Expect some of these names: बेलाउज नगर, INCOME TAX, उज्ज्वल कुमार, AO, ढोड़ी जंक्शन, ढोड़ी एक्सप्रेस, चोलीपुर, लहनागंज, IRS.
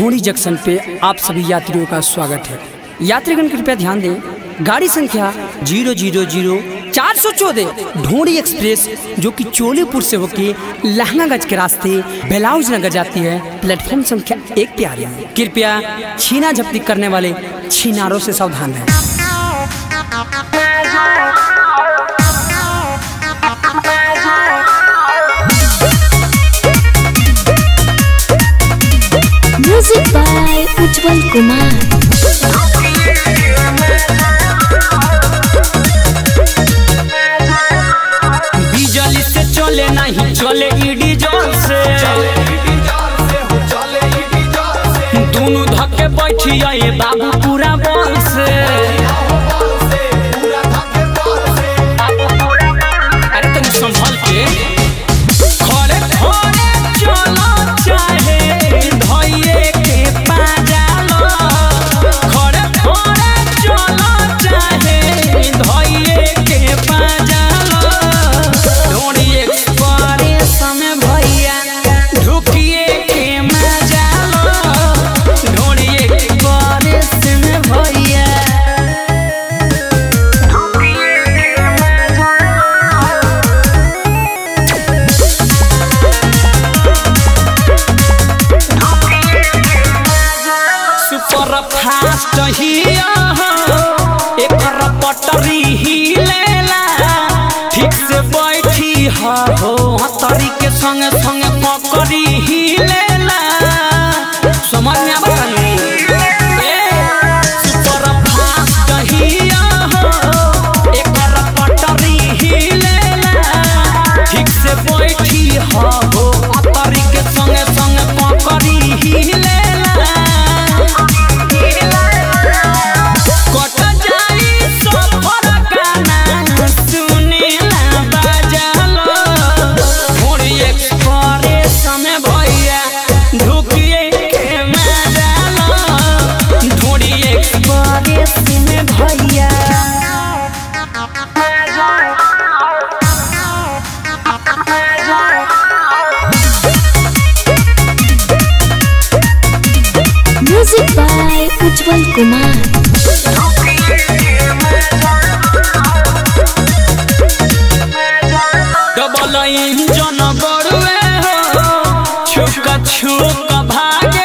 ढोड़ी जंक्शन पे आप सभी यात्रियों का स्वागत है। यात्रीगण कृपया ध्यान दें, गाड़ी संख्या 000 414 ढोड़ी एक्सप्रेस जो कि चोलीपुर से होकर लहनागंज के रास्ते बेलाउज नगर जाती है, प्लेटफॉर्म संख्या 1 पे आ रही है। कृपया छीना झपटी करने वाले छीनारों से सावधान रहें। Music by उज्ज्वल कुमार। Music by उज्ज्वल कुमार। Double engine बड़ुए हो, छुका छुका भागे।